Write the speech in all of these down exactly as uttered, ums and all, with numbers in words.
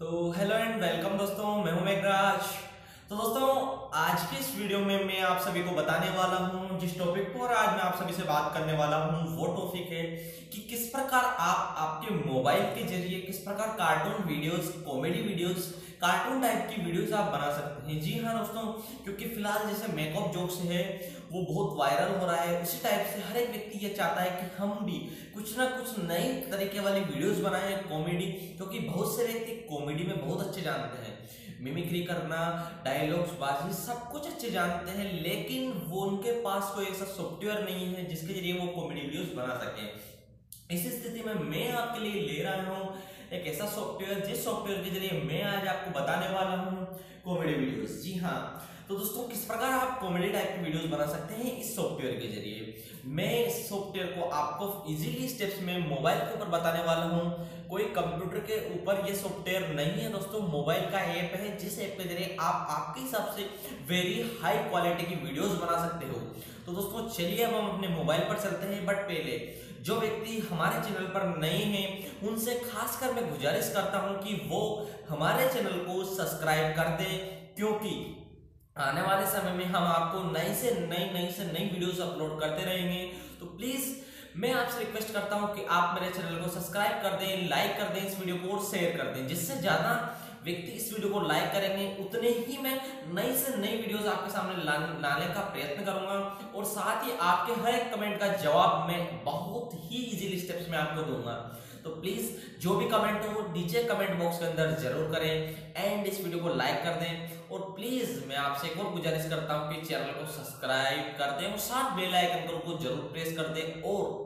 तो hello and welcome दोस्तों, मैं हूं मेघराज। तो दोस्तों आज के इस वीडियो में मैं आप सभी को बताने वाला हूं, जिस टॉपिक पर आज मैं आप सभी से बात करने वाला हूं वो टॉपिक है कि किस प्रकार आप आपके मोबाइल के जरिए किस प्रकार cartoon videos, comedy videos, cartoon type की वीडियोस आप बना सकते हैं। जी हाँ दोस्तों, क्योंकि फिलहाल जैसे मेक ऑफ जोक्स है वो बहुत वायरल हो रहा है, उसी टाइप से हर एक व्यक्ति ये चाहता है कि हम भी कुछ ना कुछ नए तरीके वाली वीडियोस बनाएं कॉमेडी, क्योंकि बहुत से व्यक्ति कॉमेडी में बहुत अच्छे जानते हैं, मिमिक्री करना, डायलॉग्स बाजी सब कुछ अच्छे जानते हैं, लेकिन वो उनके पास कोई ऐसा सॉफ्टवेयर नहीं है जिसके जरिए वो कॉमेडी वीडियोस बना सकें। इस स्थिति में मैं आपके लिए ले रहा हूँ एक ऐसा सॉफ्टवेयर जिस सॉफ्टवेयर के जरिए मैं आज आपको बताने वाला हूँ कॉमेडी वीडियोस। जी हाँ, तो दोस्तों किस प्रकार आप कॉमेडी टाइप की वीडियोस बना सकते हैं इस सॉफ्टवेयर के जरिए। मैं इस सॉफ्टवेयर को आपको इजीली स्टेप्स में मोबाइल के ऊपर बताने वाला हूँ। कोई कंप्यूटर के ऊपर ये सॉफ्टवेयर नहीं है दोस्तों, मोबाइल का ऐप है, जिस ऐप के जरिए आप आपके हिसाब से वेरी हाई क्वालिटी की वीडियोस बना सकते हो। तो दोस्तों चलिए अब हम अपने मोबाइल पर चलते हैं, बट पहले जो व्यक्ति हमारे चैनल पर नए हैं उनसे खासकर मैं गुजारिश करता हूं कि वो हमारे चैनल को सब्सक्राइब कर दें, क्योंकि आने वाले समय में हम आपको नई से नई नई से नई वीडियोस अपलोड करते रहेंगे। तो प्लीज़ मैं आपसे रिक्वेस्ट करता हूं कि आप मेरे चैनल को सब्सक्राइब कर दें, लाइक कर दें इस वीडियो को और शेयर कर दें। जिससे ज़्यादा व्यक्ति इस वीडियो को लाइक करेंगे उतने ही मैं नई से नई वीडियोस आपके सामने लाने का प्रयत्न करूंगा, और साथ ही आपके हर एक कमेंट का जवाब मैं बहुत ही इजीली स्टेप्स में आपको दूंगा। तो प्लीज जो भी कमेंट हो नीचे कमेंट बॉक्स के अंदर जरूर करें एंड इस वीडियो को लाइक कर दें, और प्लीज मैं आपसे एक और गुजारिश करता हूं कि चैनल को सब्सक्राइब कर दें और साथ बेल आइकन को को जरूर प्रेस कर दें। और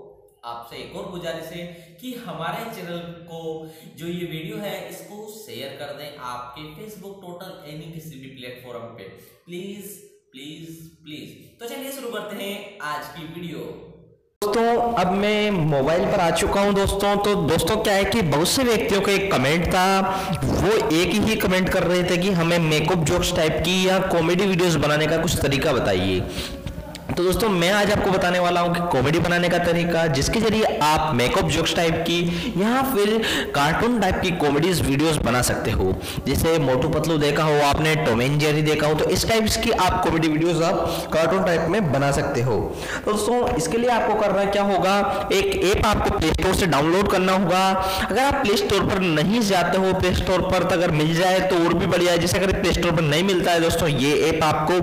आपसे एक और गुजारिश है कि हमारे चैनल को जो ये वीडियो है इसको शेयर कर दें आपके फेसबुक, टोटल एनी किसी भी प्लेटफॉर्म पे, प्लीज प्लीज प्लीज। तो चलिए शुरू करते हैं आज की वीडियो। दोस्तों अब मैं मोबाइल पर आ चुका हूं दोस्तों। तो दोस्तों क्या है कि बहुत से व्यक्तियों का एक कमेंट था, वो एक ही कमेंट कर रहे थे कि हमें मेकअप जोक्स टाइप की या कॉमेडी वीडियोस बनाने का कुछ तरीका बताइए। तो दोस्तों मैं आज आपको बताने वाला हूं कि कॉमेडी बनाने का तरीका जिसके जरिए आप मेकअप जोक्स टाइप की या फिर कार्टून टाइप की कॉमेडीज वीडियोस बना सकते हो। जैसे मोटू पतलू देखा हो आपने, टॉम एंड जेरी देखा हो, तो इस टाइप्स की आप कॉमेडी वीडियोस आप कार्टून टाइप में बना सकते हो। तो दोस्तों इसके लिए आपको करना क्या होगा, एक ऐप आपको प्ले स्टोर से डाउनलोड करना होगा। अगर आप प्ले स्टोर पर नहीं जाते हो, प्ले स्टोर पर अगर मिल जाए तो और भी बढ़िया है। जैसे अगर प्ले स्टोर पर नहीं मिलता है दोस्तों ये ऐप आपको,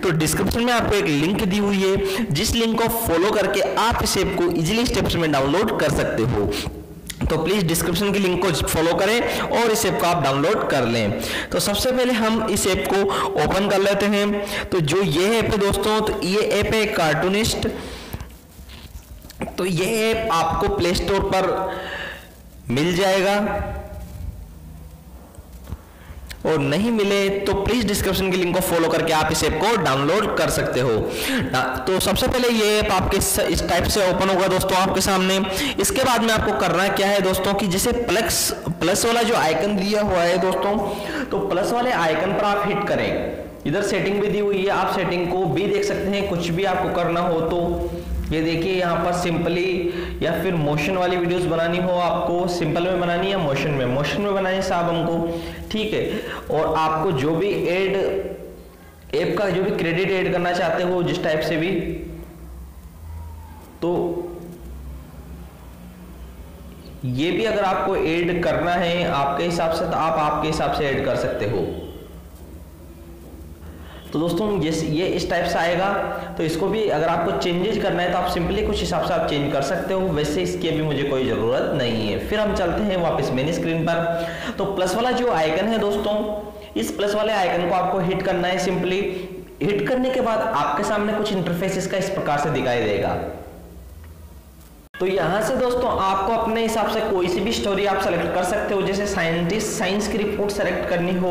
तो डिस्क्रिप्शन में आपको एक लिंक दी, जिस लिंक को फॉलो करके आप इस ऐप को इजीली स्टेप्स में डाउनलोड कर सकते हो। तो प्लीज डिस्क्रिप्शन की लिंक को फॉलो करें और इस ऐप को आप डाउनलोड कर लें। तो सबसे पहले हम इस ऐप को ओपन कर लेते हैं। तो जो ये ऐप है दोस्तों, तो ये ऐप है कार्टूनिस्ट। तो ये ऐप आपको प्ले स्टोर पर मिल जाएगा, और नहीं मिले तो प्लीज डिस्क्रिप्शन के लिंक को फॉलो करके आप इस ऐप को डाउनलोड कर सकते हो। तो सबसे पहले ये ऐप आपके इस टाइप से ओपन होगा दोस्तों आपके सामने। इसके बाद में आपको करना क्या है दोस्तों कि जैसे प्लस प्लस वाला जो आइकन दिया हुआ है दोस्तों, तो प्लस वाले आइकन पर आप हिट करें। इधर सेटिंग भी दी हुई है, आप सेटिंग को भी देख सकते हैं। कुछ भी आपको करना हो तो ये देखिए यहाँ पर सिंपली, या फिर मोशन वाली वीडियोस बनानी हो आपको सिंपल में बनानी या मोशन में मोशन में बनानी साहब हमको, ठीक है। और आपको जो भी एड ऐप का जो भी क्रेडिट ऐड करना चाहते हो जिस टाइप से भी, तो ये भी अगर आपको ऐड करना है आपके हिसाब से तो आप आपके हिसाब से ऐड कर सकते हो। तो दोस्तों ये इस टाइप से आएगा, तो इसको भी अगर आपको चेंजेस करना है तो आप सिंपली कुछ हिसाब से आप चेंज कर सकते हो, वैसे इसकी अभी मुझे कोई ज़रूरत नहीं है। फिर हम चलते हैं वापस मेन स्क्रीन पर। तो प्लस वाला जो आइकन है दोस्तों, इस प्लस वाले आइकन को आपको हिट करना है। सिंपली हिट करने के बाद आपके सामने कुछ इंटरफेस इसका इस प्रकार से दिखाई देगा। तो यहाँ से दोस्तों आपको अपने हिसाब से कोई सी भी स्टोरी आप सेलेक्ट कर सकते हो। जैसे साइंटिस्ट साइंस की रिपोर्ट सेलेक्ट करनी हो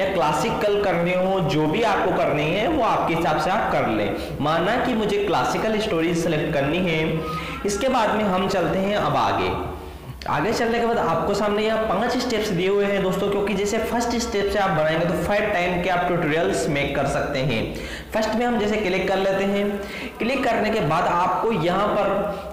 या क्लासिकल करनी हो, जो भी आपको करनी है वो आपके हिसाब से आप कर लें। माना कि मुझे क्लासिकल स्टोरी सेलेक्ट करनी है। इसके बाद में हम चलते हैं अब आगे। आगे चलने के बाद आपको सामने यहाँ पांच स्टेप्स दिए हुए हैं दोस्तों, क्योंकि जैसे फर्स्ट स्टेप से आप बनाएंगे तो फाइव टाइम के आप ट्यूटोरियल्स मेक कर सकते हैं। फर्स्ट में हम जैसे क्लिक कर लेते हैं, क्लिक करने के बाद आपको यहाँ पर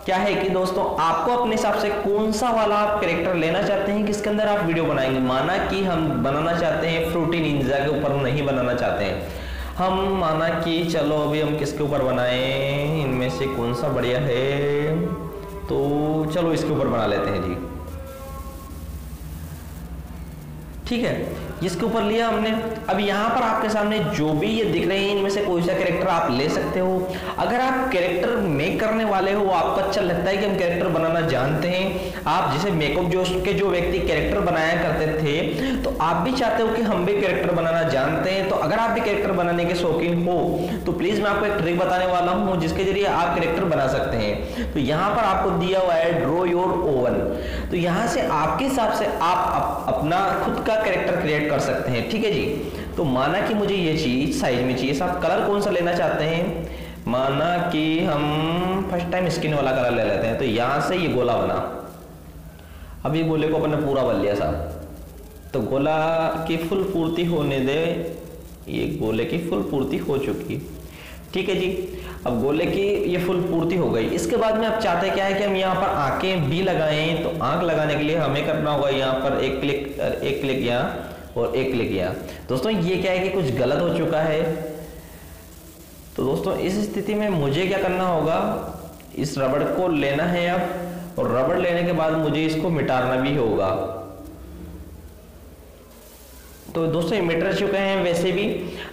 क्या है कि दोस्तों आपको अपने हिसाब से कौन सा वाला आप कैरेक्टर लेना चाहते हैं, किसके अंदर आप वीडियो बनाएंगे। माना कि हम बनाना चाहते हैं फ्रूटी निंजा के ऊपर नहीं बनाना चाहते हैं हम, माना कि चलो अभी हम किसके ऊपर बनाएं, इनमें से कौन सा बढ़िया है, तो चलो इसके ऊपर बना लेते हैं जी। ठीक है, इसके ऊपर लिया हमने। अब यहाँ पर आपके सामने जो भी ये दिख रहे हैं इनमें से कोई सा कैरेक्टर आप ले सकते हो। अगर आप कैरेक्टर मेक करने वाले हो, आपको अच्छा लगता है कि हम कैरेक्टर बनाना जानते हैं, आप जैसे मेकअप जोश के जो व्यक्ति कैरेक्टर बनाया करते थे, तो आप भी चाहते हो कि हम भी कैरेक्टर बनाना जानते हैं, तो अगर आप भी कैरेक्टर बनाने के शौकीन हो तो प्लीज मैं आपको एक ट्रिक बताने वाला हूँ जिसके जरिए आप कैरेक्टर बना सकते हैं। तो यहाँ पर आपको दिया हुआ है ड्रॉ योर ओवन, तो यहाँ से आपके हिसाब से आप अपना खुद का कैरेक्टर क्रिएट कर सकते हैं। ठीक है जी, तो माना कि मुझे ये चीज साइज में चाहिए, साहब कलर कौन सा लेना चाहते हैं, माना कि हम फर्स्ट टाइम स्किन वाला कलर ले लेते हैं। तो यहां से ये गोला बना, अब ये गोले को अपन ने पूरा बन लिया साहब, तो गोला की फुल पूर्ति होने दे, ये गोले की फुल पूर्ति हो चुकी। ठीक है जी, अब गोले की ये फुल पूर्ति हो गई। इसके बाद में आप चाहते क्या है कि हम यहाँ पर आंखें भी लगाएं, तो आंख लगाने के लिए हमें करना होगा यहाँ पर एक क्लिक, एक क्लिक यहाँ और एक क्लिक यहाँ। दोस्तों ये क्या है कि कुछ गलत हो चुका है, तो दोस्तों इस स्थिति में मुझे क्या करना होगा, इस रबड़ को लेना है अब, और रबड़ लेने के बाद मुझे इसको मिटाना भी होगा। तो दोस्तों ये मिट चुके हैं वैसे भी।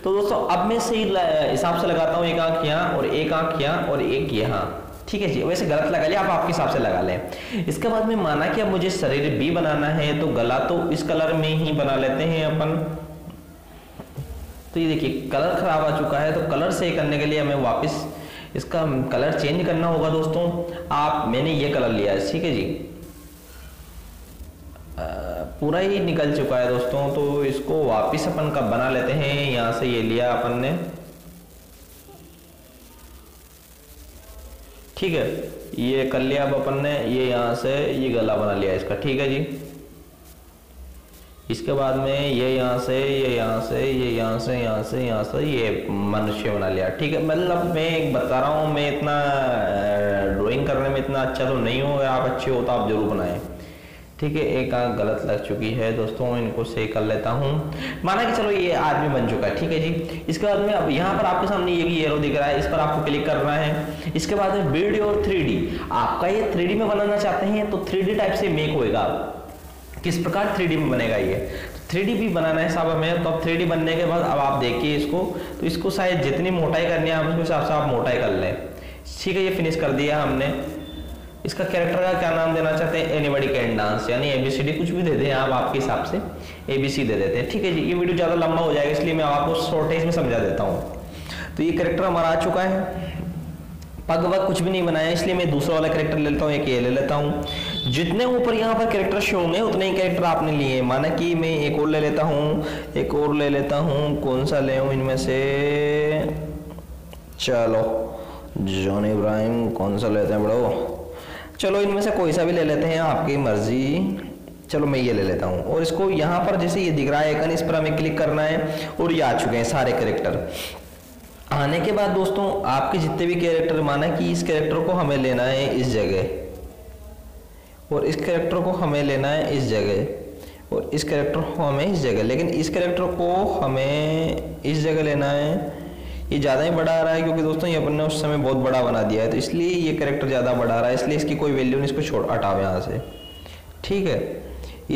तो दोस्तों अब मैं सही हिसाब से लगाता हूँ, एक आंख यहाँ और एक आंख यहाँ और एक यहाँ। ठीक है जी, वैसे गलत लगा लिया, आप आपके हिसाब से लगा लें। इसके बाद में माना कि अब मुझे शरीर भी बनाना है, तो गला तो इस कलर में ही बना लेते हैं अपन। तो ये देखिए कलर खराब आ चुका है, तो कलर से करने के लिए हमें वापस इसका कलर चेंज करना होगा। दोस्तों आप मैंने ये कलर लिया है, ठीक है जी, आ, पूरा ही निकल चुका है दोस्तों, तो इसको वापिस अपन का बना लेते हैं। यहाँ से ये लिया अपन ने, ठीक है, ये कर लिया अब अपन ने, ये यहाँ से ये गला बना लिया इसका। ठीक है जी, इसके बाद में ये यहाँ से ये यहाँ से ये यहाँ से यहाँ से यहाँ से ये मनुष्य बना लिया। ठीक है, मतलब मैं एक बता रहा हूँ, मैं इतना ड्राइंग करने में इतना अच्छा तो नहीं हूँ, अगर आप अच्छे हो तो आप जरूर बनाएं। ठीक है, एक आंख गलत लग चुकी है दोस्तों, इनको सही कर लेता हूँ। माना कि चलो ये आदमी बन चुका है। ठीक है जी, इसके बाद में अब यहाँ पर आपके सामने ये भी एरो दिख रहा है, इस पर आपको क्लिक करना है। इसके बाद में बिल्ड और थ्री डी, आपका ये थ्री डी में बनाना चाहते हैं तो थ्री डी टाइप से मेक होएगा। किस प्रकार थ्री डी में बनेगा, ये थ्री डी भी बनाना है साहब हमें। तो अब थ्री डी बनने के बाद अब आप देखिए इसको, तो इसको शायद जितनी मोटाई करनी है आप उसके हिसाब से आप मोटाई कर लें। ठीक है, ये फिनिश कर दिया हमने। इसका कैरेक्टर का क्या नाम देना चाहते हैं, एनीबडी कैन डांस, यानी एबीसीडी कुछ भी दे दें आप, आपके हिसाब से एबीसी दे देते हैं। ठीक है जी, ये वीडियो ज़्यादा लंबा हो जाएगा इसलिए मैं आपको शॉर्टेज में समझा देता हूँ। तो ये कैरेक्टर हमारा आ चुका है, पग वग कुछ भी नहीं बनाया इसलिए मैं दूसरा वाला कैरेक्टर ले लेता हूँ, एक ये ले लेता हूँ। जितने ऊपर यहाँ पर कैरेक्टर शो होंगे उतने ही कैरेक्टर आपने लिए। माना कि मैं एक और ले लेता हूँ, एक और ले लेता हूँ, कौन सा ले हूँ इनमें से, चलो जॉन इब्राहिम, कौन सा लेते हैं बड़ो, चलो इनमें से कोई सा भी ले लेते हैं, आपकी मर्जी। चलो मैं ये ले लेता हूँ, और इसको यहाँ पर जैसे ये दिख रहा है आइकन, इस पर हमें क्लिक करना है, और ये आ चुके हैं सारे कैरेक्टर। आने के बाद दोस्तों आपके जितने भी कैरेक्टर, माना कि इस कैरेक्टर को हमें लेना है इस जगह, और इस कैरेक्टर को हमें लेना है इस जगह, और इस कैरेक्टर को हमें इस जगह, लेकिन इस कैरेक्टर को हमें इस जगह लेना है। ये ज़्यादा ही बड़ा आ रहा है क्योंकि दोस्तों ये अपन ने उस समय बहुत बड़ा बना दिया है, तो इसलिए ये कैरेक्टर ज़्यादा बड़ा आ रहा है, इसलिए इसकी कोई वैल्यू नहीं, इसको छोड़ हटाओ यहाँ से। ठीक है,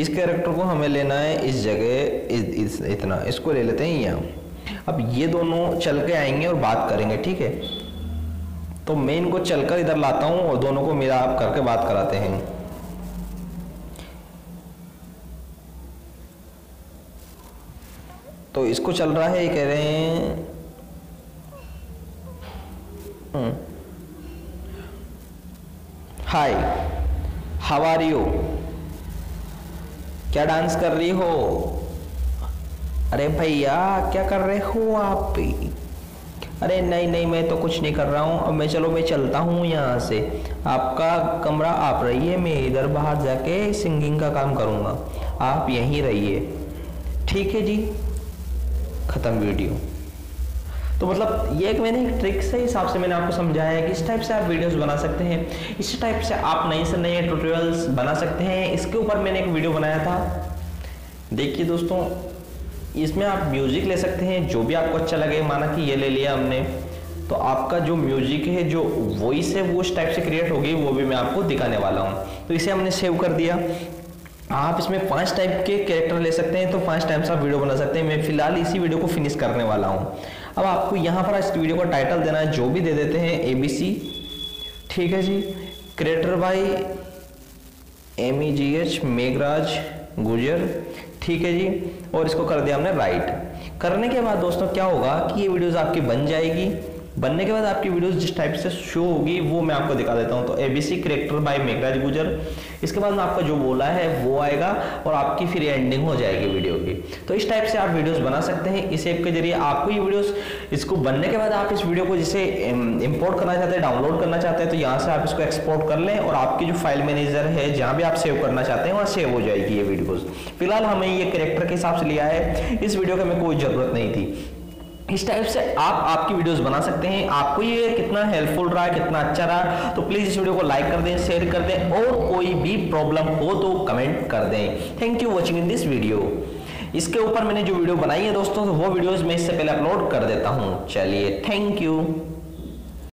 इस कैरेक्टर को हमें लेना है इस जगह, इस, इस, इतना इसको ले लेते हैं यहाँ। अब ये दोनों चल के आएंगे और बात करेंगे। ठीक है, तो मैं इनको चल कर इधर लाता हूँ और दोनों को मिला आप करके बात कराते हैं। तो इसको चल रहा है, ये कह रहे हैं हाय हाउ आर यू, क्या डांस कर रही हो, अरे भैया क्या कर रहे हो आप, अरे नहीं नहीं मैं तो कुछ नहीं कर रहा हूँ, अब मैं चलो मैं चलता हूँ यहाँ से, आपका कमरा आप रहिए, मैं इधर बाहर जाके सिंगिंग का काम करूँगा, आप यहीं रहिए। ठीक है जी, ख़त्म वीडियो। तो मतलब ये एक मैंने एक ट्रिक से हिसाब से मैंने आपको समझाया है कि इस टाइप से आप वीडियोस बना सकते हैं, इस टाइप से आप नए से नए ट्यूटोरियल्स बना सकते हैं। इसके ऊपर मैंने एक वीडियो बनाया था, देखिए दोस्तों, इसमें आप म्यूजिक ले सकते हैं जो भी आपको अच्छा लगे। माना कि ये ले लिया हमने, तो आपका जो म्यूजिक है, जो वॉइस है, वो उस टाइप से क्रिएट होगी, वो भी मैं आपको दिखाने वाला हूँ। तो इसे हमने सेव कर दिया। आप इसमें पांच टाइप के कैरेक्टर ले सकते हैं, तो पांच टाइप से आप वीडियो बना सकते हैं। मैं फिलहाल इसी वीडियो को फिनिश करने वाला हूँ। अब आपको यहाँ पर इस वीडियो का टाइटल देना है, जो भी दे देते हैं, ए बी सी, ठीक है जी, creator by M E G H Meghraj Gurjar, ठीक है जी, और इसको कर दिया हमने राइट। करने के बाद दोस्तों क्या होगा कि ये वीडियोस आपकी बन जाएगी। बनने के बाद आपकी वीडियोस जिस टाइप से शो होगी वो मैं आपको दिखा देता हूँ। तो ABC character by Meghraj Gurjar, इसके बाद में आपका जो बोला है वो आएगा और आपकी फिर एंडिंग हो जाएगी वीडियो की। तो इस टाइप से आप वीडियोस बना सकते हैं इस ऐप के जरिए। आपको ये वीडियोस इसको बनने के बाद आप इस वीडियो को जिसे इम्पोर्ट करना चाहते हैं, डाउनलोड करना चाहते हैं, तो यहाँ से आप इसको एक्सपोर्ट कर लें और आपकी जो फाइल मैनेजर है जहाँ भी आप सेव करना चाहते हैं वहाँ सेव हो जाएगी ये वीडियोज़। फिलहाल हमें ये कैरेक्टर के हिसाब से लिया है, इस वीडियो की हमें कोई ज़रूरत नहीं थी। इस टाइप से आप आपकी वीडियोस बना सकते हैं। आपको ये कितना हेल्पफुल रहा, कितना अच्छा रहा, तो प्लीज़ इस वीडियो को लाइक कर दें, शेयर कर दें, और कोई भी प्रॉब्लम हो तो कमेंट कर दें। Thank you watching in this video. इसके ऊपर मैंने जो वीडियो बनाई है दोस्तों, वो वीडियोस मैं इससे पहले अपलोड कर देता हूँ। चलिए, थैंक यू।